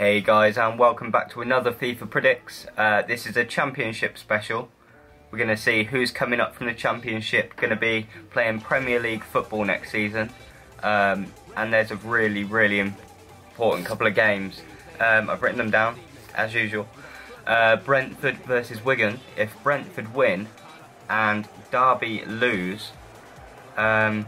Hey guys, and welcome back to another FIFA Predicts. This is a championship special. We're going to see who's coming up from the championship, going to be playing Premier League football next season. And there's a really important couple of games. I've written them down, as usual. Brentford versus Wigan. If Brentford win and Derby lose, they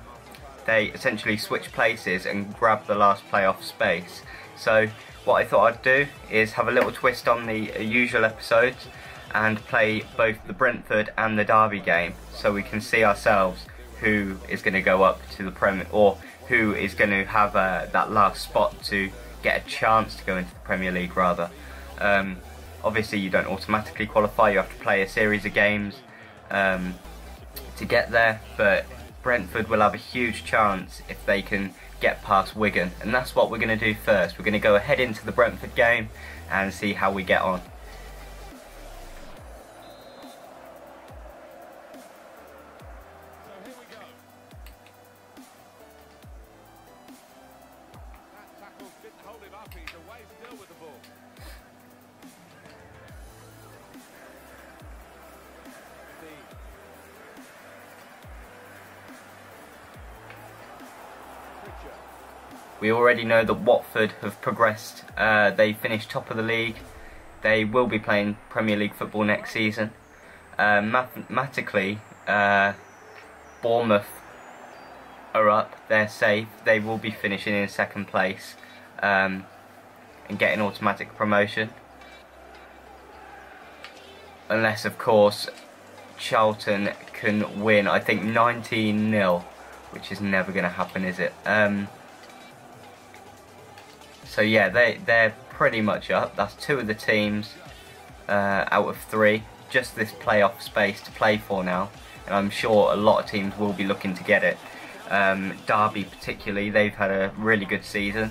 essentially switch places and grab the last playoff space. So what I thought I'd do is have a little twist on the usual episodes and play both the Brentford and the Derby game, so we can see ourselves who is going to go up to the Premier, or who is going to have that last spot to get a chance to go into the Premier League rather. Obviously you don't automatically qualify, you have to play a series of games to get there, but Brentford will have a huge chance if they can get past Wigan, and that's what we're going to do first. We're going to go ahead into the Brentford game and see how we get on. We already know that Watford have progressed. They finished top of the league. They will be playing Premier League football next season. Mathematically, Bournemouth are up. They're safe. They will be finishing in second place and getting automatic promotion. Unless, of course, Charlton can win. I think 19-0, which is never going to happen, is it? So yeah, they're pretty much up. That's two of the teams out of three. Just this playoff space to play for now. And I'm sure a lot of teams will be looking to get it. Derby particularly, they've had a really good season.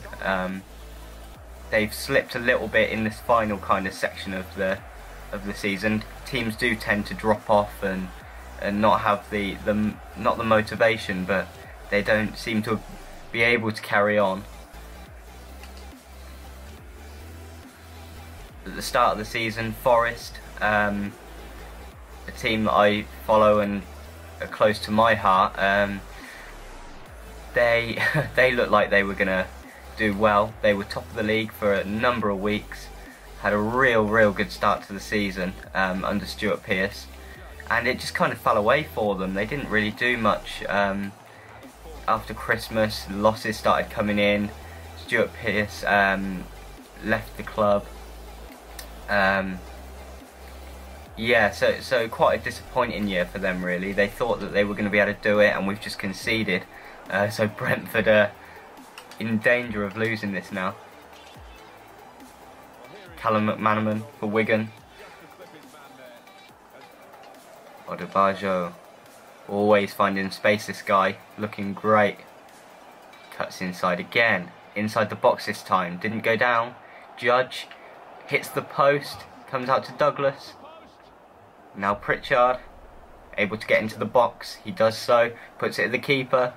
They've slipped a little bit in this final kind of section of the season. Teams do tend to drop off and not have not the motivation, but they don't seem to be able to carry on. At the start of the season, Forest, a team that I follow and are close to my heart, they looked like they were going to do well. They were top of the league for a number of weeks, had a real good start to the season under Stuart Pearce, and it just kind of fell away for them. They didn't really do much after Christmas. Losses started coming in. Stuart Pearce left the club. Yeah, so quite a disappointing year for them really. They thought that they were going to be able to do it, and we've just conceded. So Brentford are in danger of losing this now. Callum McManaman for Wigan. Odubajo, always finding space, this guy, looking great. Cuts inside again, inside the box this time, didn't go down. Judge hits the post, comes out to Douglas. Now Pritchard, able to get into the box. He does so, puts it at the keeper.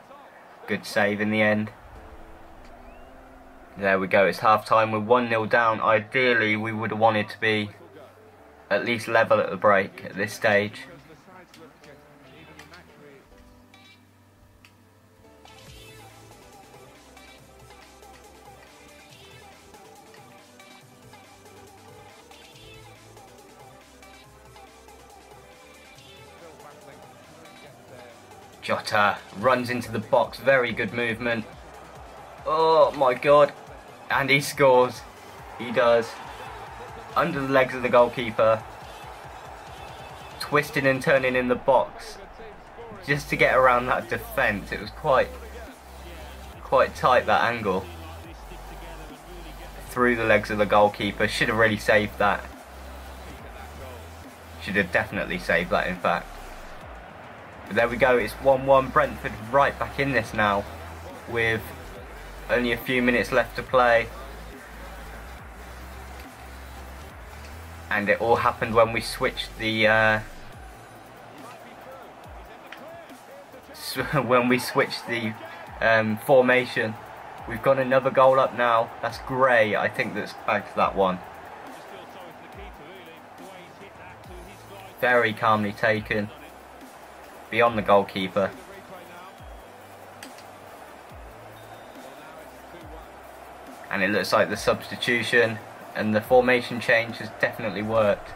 Good save in the end. There we go, it's half time. We're 1-0 down. Ideally, we would have wanted to be at least level at the break at this stage. Jota runs into the box, very good movement. Oh my god, and he scores. He does. Under the legs of the goalkeeper. Twisting and turning in the box just to get around that defence. It was quite tight, that angle. Through the legs of the goalkeeper. Should have really saved that. Should have definitely saved that, in fact. But there we go, it's 1-1, Brentford right back in this now, with only a few minutes left to play. And it all happened when we switched the formation. We've got another goal up now. That's Gray, I think, that's bagged that one. Very calmly taken. Beyond the goalkeeper. And it looks like the substitution and the formation change has definitely worked.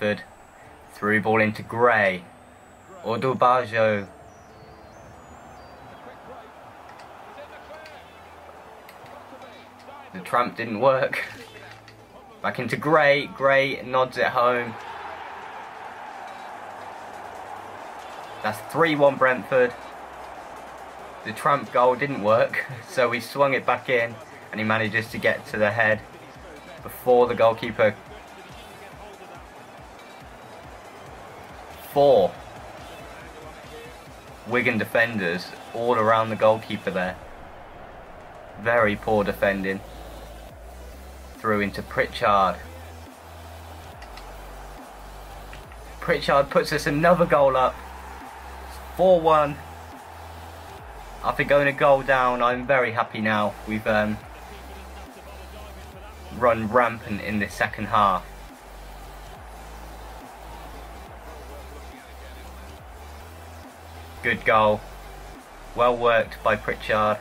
Good. Through ball into Gray. Odubajo. The tramp didn't work. Back into Gray. Gray nods it home. That's 3-1 Brentford. The tramp goal didn't work, so he swung it back in and he manages to get to the head before the goalkeeper. 4 Wigan defenders all around the goalkeeper there. Very poor defending. Through into Pritchard. Pritchard puts us another goal up. 4-1. After going a goal down, I'm very happy now. We've run rampant in the second half. Good goal. Well worked by Pritchard.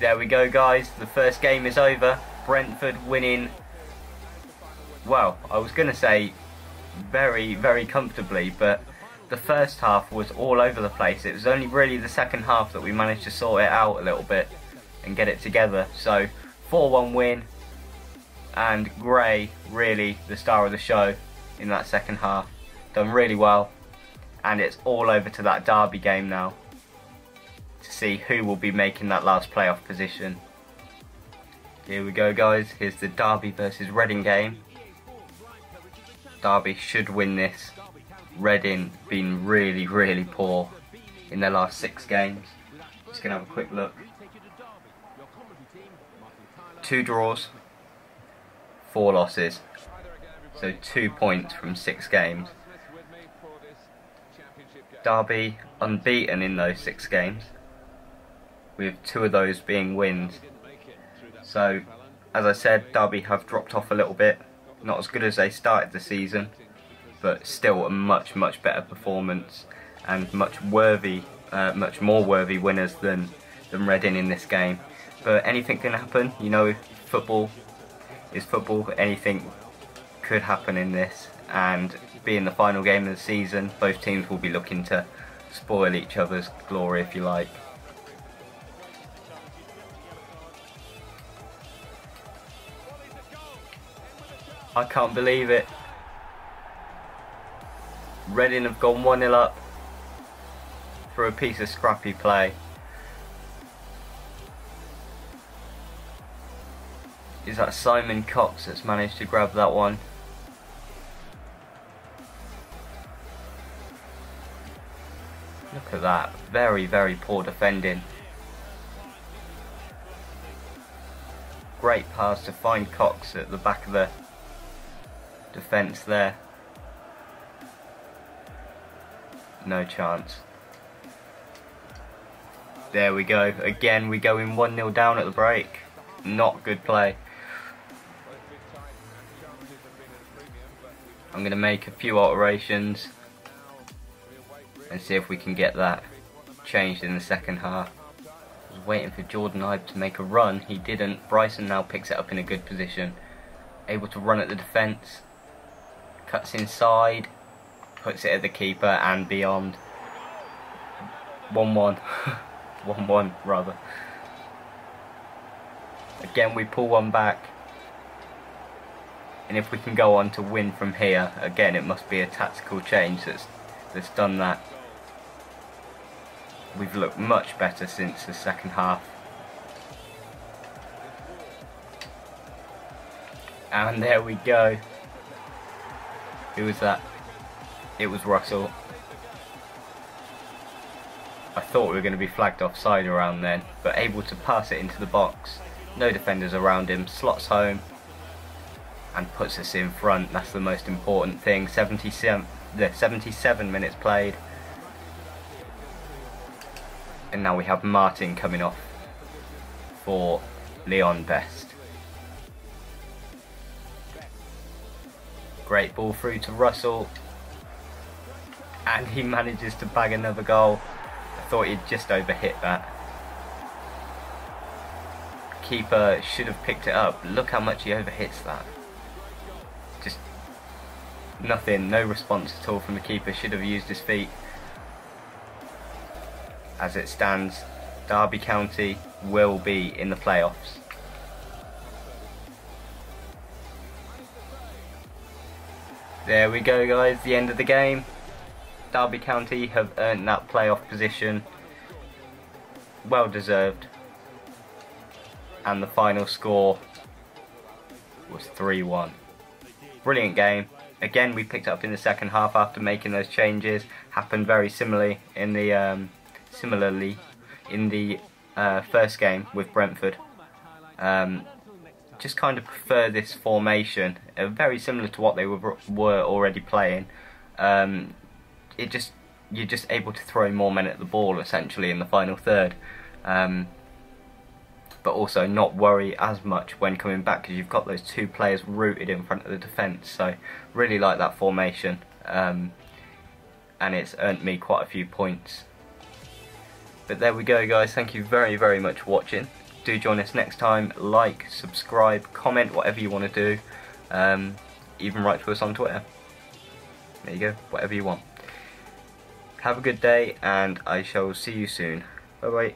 There we go, guys. The first game is over. Brentford winning, well, I was going to say very, very comfortably, but the first half was all over the place. It was only really the second half that we managed to sort it out a little bit and get it together. So 4-1 win, and Gray really the star of the show in that second half. Done really well, and it's all over to that Derby game now to see who will be making that last playoff position. Here we go, guys. Here's the Derby versus Reading game. Derby should win this. Reading been really, really poor in their last 6 games. Just gonna have a quick look. 2 draws, 4 losses. So 2 points from 6 games. Derby unbeaten in those 6 games, with 2 of those being wins. So, as I said, Derby have dropped off a little bit. Not as good as they started the season, but still a much, much better performance and much more worthy winners than Reading in this game. But anything can happen, you know, football is football, anything could happen in this, and being the final game of the season, both teams will be looking to spoil each other's glory, if you like. I can't believe it. Reading have gone 1-0 up through a piece of scrappy play. Is that Simon Cox that's managed to grab that one? Look at that. Very, very poor defending. Great pass to find Cox at the back of the defence there. No chance. There we go. Again, we go in 1-0 down at the break. Not good play. I'm going to make a few alterations and see if we can get that changed in the second half. I was waiting for Jordan Ibe to make a run. He didn't. Bryson now picks it up in a good position. Able to run at the defence. Cuts inside. Puts it at the keeper and beyond. 1-1. 1-1 rather. Again, we pull one back. And if we can go on to win from here, again, it must be a tactical change that's done that. We've looked much better since the second half. And there we go. Who was that? It was Russell. I thought we were going to be flagged offside around then, but able to pass it into the box. No defenders around him, slots home and puts us in front. That's the most important thing. 77 minutes played. And now we have Martin coming off for Leon Best. Great ball through to Russell. And he manages to bag another goal. I thought he'd just overhit that. Keeper should have picked it up. Look how much he overhits that. Just nothing, no response at all from the keeper. Should have used his feet. As it stands, Derby County will be in the playoffs. There we go, guys, the end of the game. Derby County have earned that playoff position, well deserved, and the final score was 3-1. Brilliant game. Again, we picked up in the second half after making those changes. Happened very similarly in the first game with Brentford. Just kind of prefer this formation, very similar to what they were already playing. It just, you're just able to throw more men at the ball essentially in the final third, but also not worry as much when coming back because you've got those two players rooted in front of the defence. So really like that formation, and it's earned me quite a few points. But there we go, guys. Thank you very much for watching. Do join us next time. Like, subscribe, comment, whatever you want to do. Even write to us on Twitter. There you go, whatever you want. Have a good day, and I shall see you soon. Bye-bye.